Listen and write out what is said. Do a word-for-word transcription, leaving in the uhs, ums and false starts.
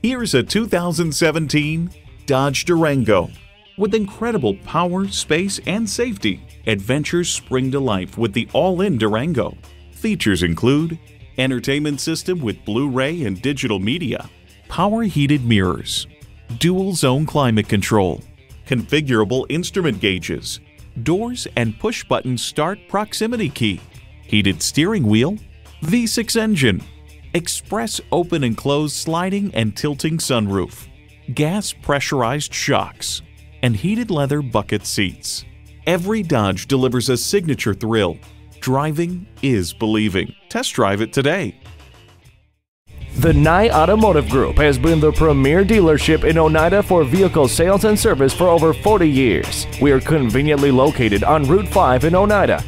Here's a two thousand seventeen Dodge Durango. With incredible power, space, and safety, adventures spring to life with the all-in Durango. Features include entertainment system with Blu-ray and digital media, power heated mirrors, dual zone climate control, configurable instrument gauges, doors and push-button start proximity key, heated steering wheel, V six engine, express open and close sliding and tilting sunroof, gas pressurized shocks, and heated leather bucket seats. Every Dodge delivers a signature thrill. Driving is believing. Test drive it today. The Nye Automotive Group has been the premier dealership in Oneida for vehicle sales and service for over forty years. We are conveniently located on Route five in Oneida.